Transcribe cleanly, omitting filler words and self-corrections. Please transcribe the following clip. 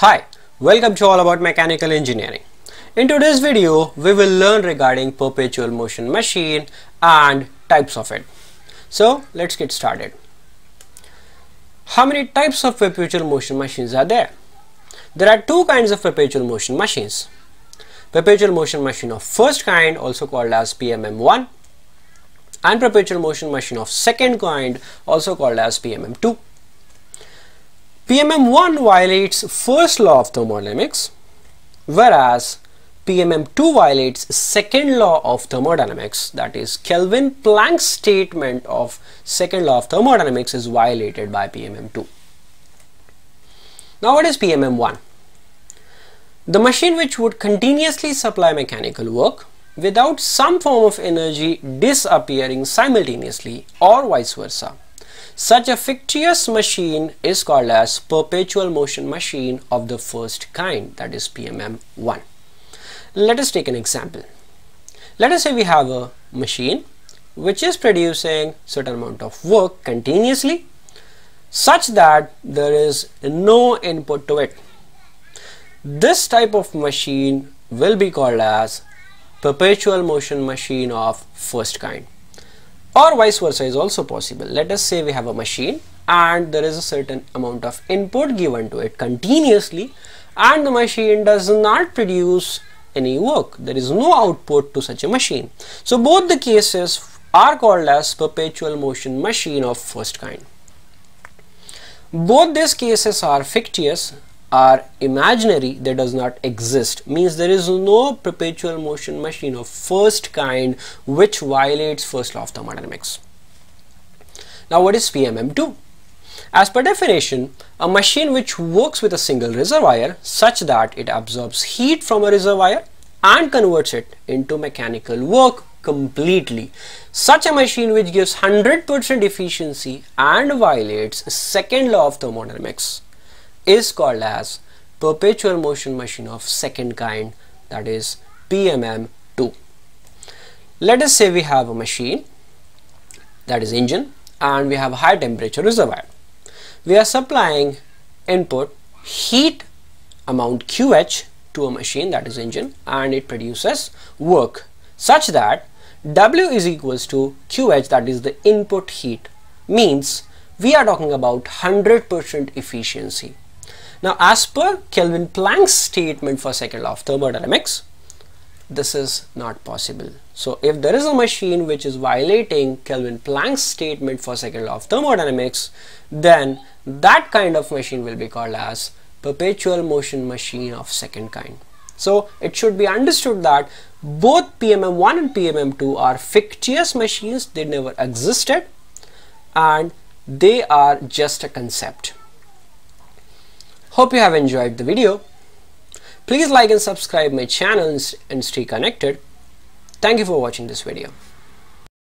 Hi, welcome to All About Mechanical Engineering. In today's video, we will learn regarding perpetual motion machine and types of it. So let's get started. How many types of perpetual motion machines are there? There are two kinds of perpetual motion machines. Perpetual motion machine of first kind, also called as PMM1, and perpetual motion machine of second kind, also called as PMM2. PMM1 violates first law of thermodynamics, whereas PMM2 violates second law of thermodynamics, that is Kelvin-Planck's statement of second law of thermodynamics is violated by PMM2. Now what is PMM1? The machine which would continuously supply mechanical work without some form of energy disappearing simultaneously or vice versa. Such a fictitious machine is called as perpetual motion machine of the first kind, that is PMM1. Let us take an example. Let us say we have a machine which is producing certain amount of work continuously such that there is no input to it. This type of machine will be called as perpetual motion machine of first kind. Or vice versa is also possible. Let us say we have a machine and there is a certain amount of input given to it continuously and the machine does not produce any work. There is no output to such a machine. So both the cases are called as perpetual motion machine of first kind. Both these cases are fictitious, are imaginary, they does not exist, means there is no perpetual motion machine of first kind which violates first law of thermodynamics. Now what is PMM2? As per definition, a machine which works with a single reservoir such that it absorbs heat from a reservoir and converts it into mechanical work completely. Such a machine which gives 100% efficiency and violates second law of thermodynamics is called as perpetual motion machine of second kind, that is PMM2. Let us say we have a machine, that is engine, and we have a high temperature reservoir. We are supplying input heat amount QH to a machine, that is engine, and it produces work such that W is equals to QH, that is the input heat, means we are talking about 100% efficiency. Now, as per Kelvin-Planck's statement for second law of thermodynamics, this is not possible. So, if there is a machine which is violating Kelvin-Planck's statement for second law of thermodynamics, then that kind of machine will be called as perpetual motion machine of second kind. So, it should be understood that both PMM1 and PMM2 are fictitious machines, they never existed, and they are just a concept. Hope you have enjoyed the video. Please like and subscribe my channel and stay connected. Thank you for watching this video.